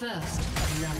First round.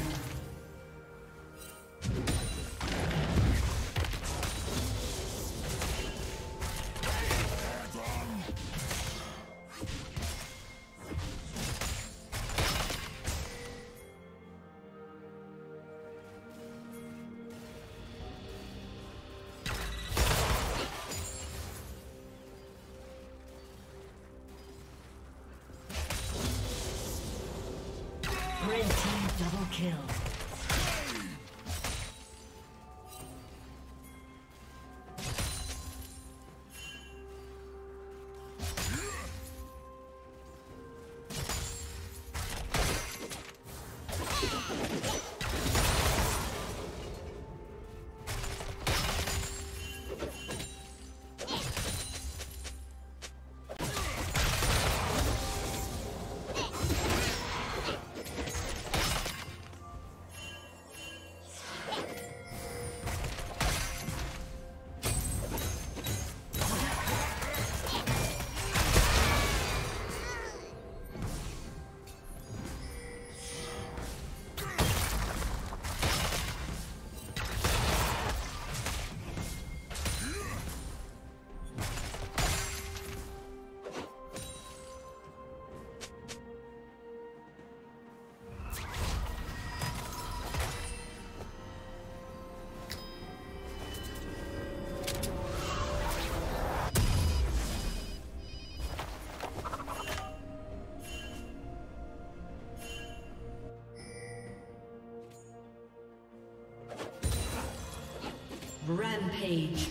Red team double kill. Rampage.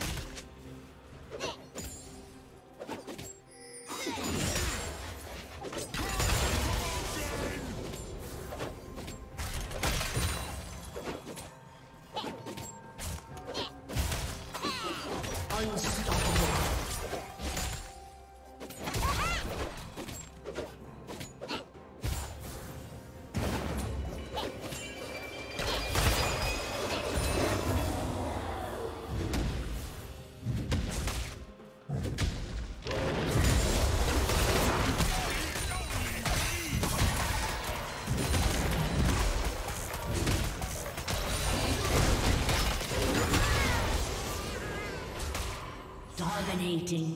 Dominating.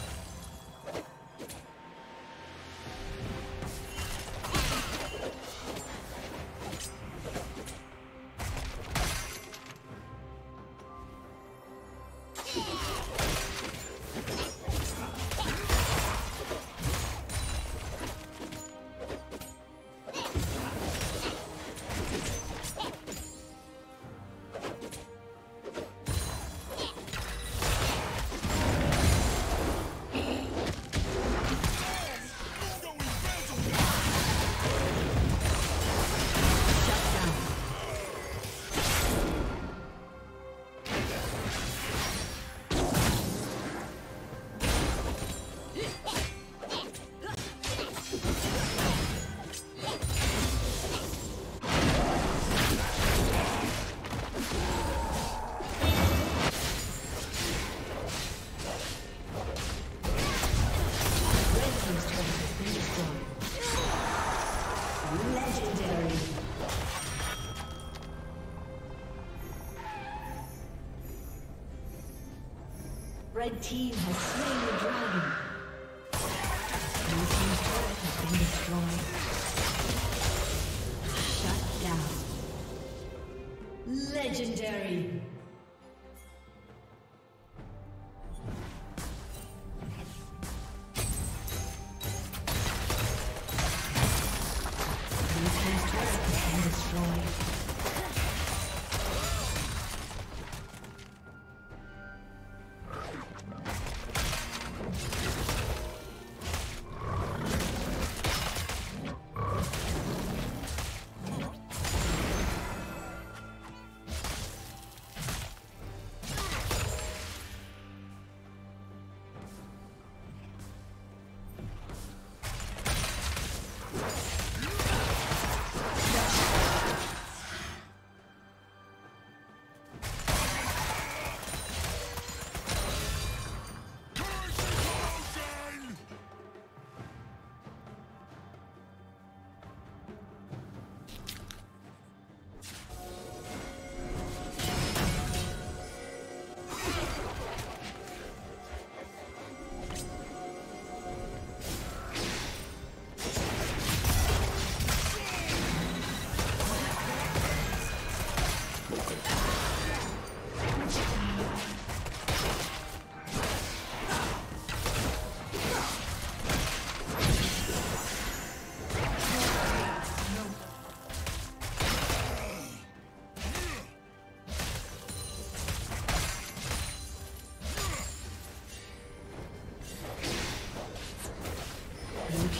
Red team has slain the dragon. Blue team's turret has been destroyed. Shut down. Legendary. Blue team's turret has been destroyed. Blue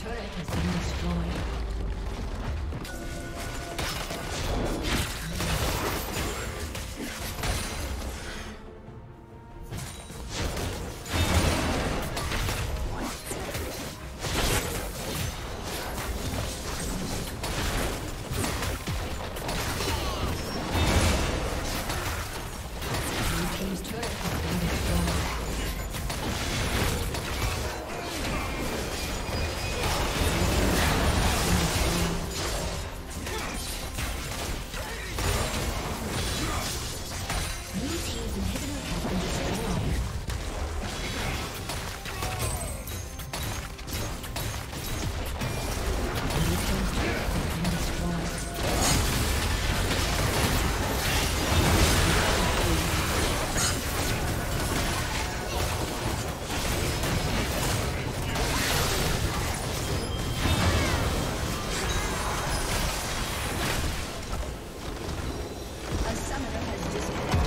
turret has been destroyed. Summoner has disconnected.